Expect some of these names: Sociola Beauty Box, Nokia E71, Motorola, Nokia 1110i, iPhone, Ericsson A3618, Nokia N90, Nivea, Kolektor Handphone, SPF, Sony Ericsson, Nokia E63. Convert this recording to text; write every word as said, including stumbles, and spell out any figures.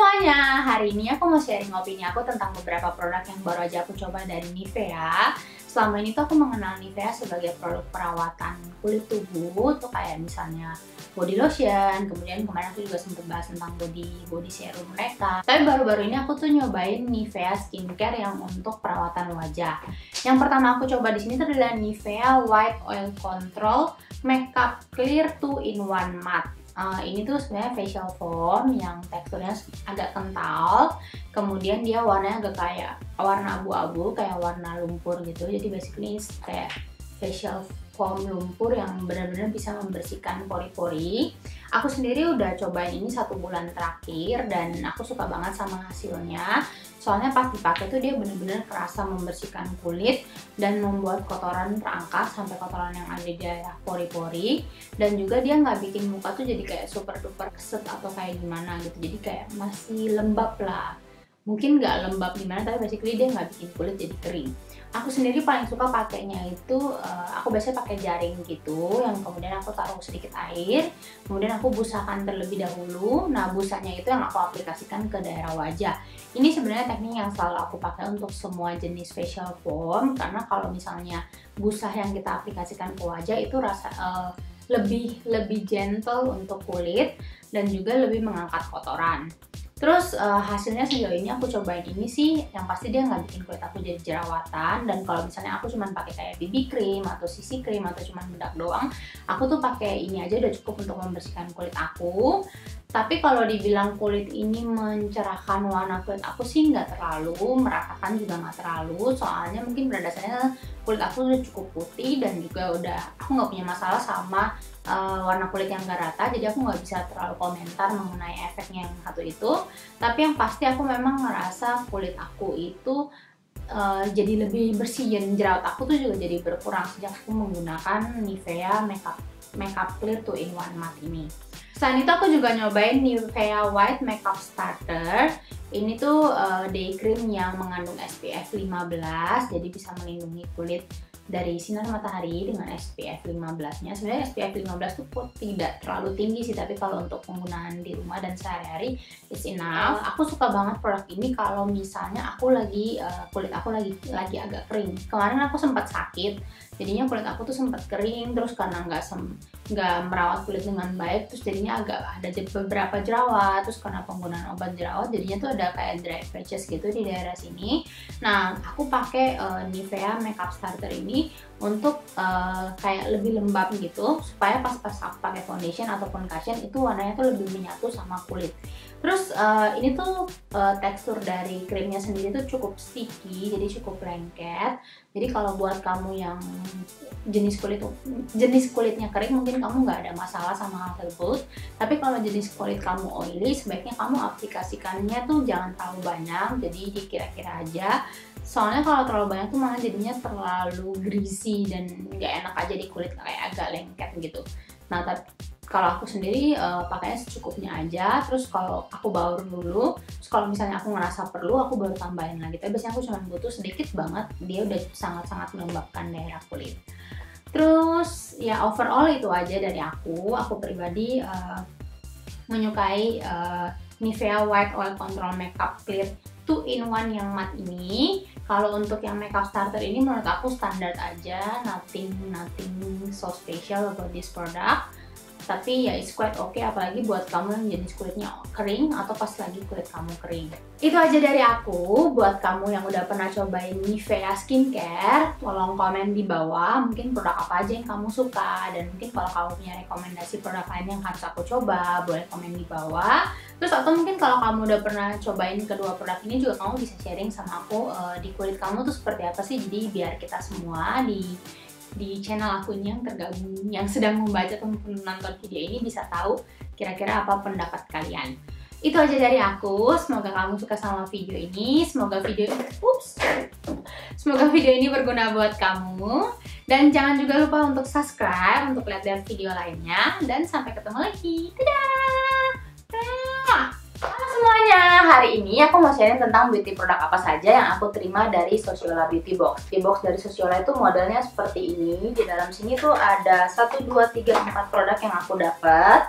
semuanya, hari ini aku mau sharing opini aku tentang beberapa produk yang baru aja aku coba dari Nivea. Selama ini tuh aku mengenal Nivea sebagai produk perawatan kulit tubuh, tuh kayak misalnya body lotion, kemudian kemarin aku juga sempat bahas tentang body body serum mereka. Tapi baru-baru ini aku tuh nyobain Nivea skincare yang untuk perawatan wajah. Yang pertama aku coba di sini tuh adalah Nivea White Oil Control Makeup Clear two in one Matte. Uh, ini tuh sebenarnya facial foam yang teksturnya agak kental, kemudian dia warnanya agak kayak warna abu-abu, kayak warna lumpur gitu. Jadi basically ini kayak facial foam lumpur yang benar-benar bisa membersihkan pori-pori. Aku sendiri udah cobain ini satu bulan terakhir dan aku suka banget sama hasilnya. Soalnya pas dipakai tuh dia benar-benar kerasa membersihkan kulit dan membuat kotoran terangkat sampai kotoran yang ada di daerah pori-pori, dan juga dia nggak bikin muka tuh jadi kayak super duper keset atau kayak gimana gitu. Jadi kayak masih lembab lah, mungkin nggak lembab gimana, tapi basically dia nggak bikin kulit jadi kering. Aku sendiri paling suka pakainya itu uh, aku biasanya pakai jaring gitu, yang kemudian aku taruh sedikit air, kemudian aku busakan terlebih dahulu. Nah, busanya itu yang aku aplikasikan ke daerah wajah. Ini sebenarnya teknik yang selalu aku pakai untuk semua jenis facial foam, karena kalau misalnya busah yang kita aplikasikan ke wajah itu rasa uh, lebih lebih gentle untuk kulit dan juga lebih mengangkat kotoran. Terus uh, hasilnya sejauh ini aku cobain ini sih, yang pasti dia nggak bikin kulit aku jadi jerawatan. Dan kalau misalnya aku cuma pakai kayak B B cream atau C C cream atau cuma bedak doang, aku tuh pakai ini aja udah cukup untuk membersihkan kulit aku. Tapi kalau dibilang kulit ini mencerahkan warna kulit aku sih nggak terlalu, meratakan juga nggak terlalu. Soalnya mungkin pada dasarnya kulit aku udah cukup putih dan juga udah aku nggak punya masalah sama Uh, warna kulit yang gak rata, jadi aku nggak bisa terlalu komentar mengenai efeknya yang satu itu. Tapi yang pasti aku memang ngerasa kulit aku itu uh, jadi lebih bersih, dan jerawat aku tuh juga jadi berkurang sejak aku menggunakan Nivea makeup makeup clear two in one matte ini. Selain itu aku juga nyobain Nivea White Makeup Starter. Ini tuh uh, day cream yang mengandung S P F lima belas, jadi bisa melindungi kulit dari sinar matahari dengan S P F lima belas-nya. Sebenarnya S P F lima belas itu tidak terlalu tinggi sih, tapi kalau untuk penggunaan di rumah dan sehari-hari it's enough. Aku suka banget produk ini kalau misalnya aku lagi uh, kulit aku lagi lagi agak kering. Kemarin aku sempat sakit, jadinya kulit aku tuh sempat kering, terus karena nggak nggak merawat kulit dengan baik, terus jadinya agak ada beberapa jerawat. Terus karena penggunaan obat jerawat, jadinya tuh ada kayak dry patches gitu di daerah sini. Nah, aku pakai uh, Nivea Makeup Starter ini untuk uh, kayak lebih lembab gitu, supaya pas-pas aku pakai foundation ataupun cushion itu warnanya tuh lebih menyatu sama kulit. Terus uh, ini tuh uh, tekstur dari krimnya sendiri tuh cukup sticky, jadi cukup lengket. Jadi kalau buat kamu yang jenis kulit jenis kulitnya kering, mungkin kamu nggak ada masalah sama hal tersebut. Tapi kalau jenis kulit kamu oily, sebaiknya kamu aplikasikannya tuh jangan terlalu banyak, jadi dikira-kira aja. Soalnya kalau terlalu banyak tuh malah jadinya terlalu greasy dan nggak enak aja di kulit, kayak agak lengket gitu. Nah, tapi kalau aku sendiri uh, pakainya secukupnya aja. Terus kalau aku baur dulu, terus kalau misalnya aku ngerasa perlu, aku baru tambahin lagi. Tapi biasanya aku cuma butuh sedikit banget, dia udah sangat-sangat melembabkan daerah kulit. Terus ya overall itu aja dari aku. Aku pribadi uh, menyukai uh, Nivea White Oil Control Makeup Clear two in one yang matte ini. Kalau untuk yang makeup starter ini menurut aku standar aja, nothing nothing so special about this product. Tapi ya it's quite okay, apalagi buat kamu yang jenis kulitnya kering atau pas lagi kulit kamu kering. Itu aja dari aku. Buat kamu yang udah pernah cobain Nivea skincare, tolong komen di bawah mungkin produk apa aja yang kamu suka, dan mungkin kalau kamu punya rekomendasi produk lain yang harus aku coba, boleh komen di bawah. Terus atau mungkin kalau kamu udah pernah cobain kedua produk ini juga, kamu bisa sharing sama aku uh, di kulit kamu tuh seperti apa sih, jadi biar kita semua di di channel aku yang tergabung, yang sedang membaca atau menonton video ini bisa tahu kira-kira apa pendapat kalian. Itu aja dari aku. Semoga kamu suka sama video ini. Semoga video ups. Semoga video ini berguna buat kamu. Dan jangan juga lupa untuk subscribe untuk lihat-lihat video lainnya, dan sampai ketemu lagi. Dadah. Halo semuanya, hari ini aku mau sharing tentang beauty produk apa saja yang aku terima dari Sociola Beauty Box. Di box dari Sociola itu modelnya seperti ini. Di dalam sini tuh ada satu, dua, tiga, empat produk yang aku dapat.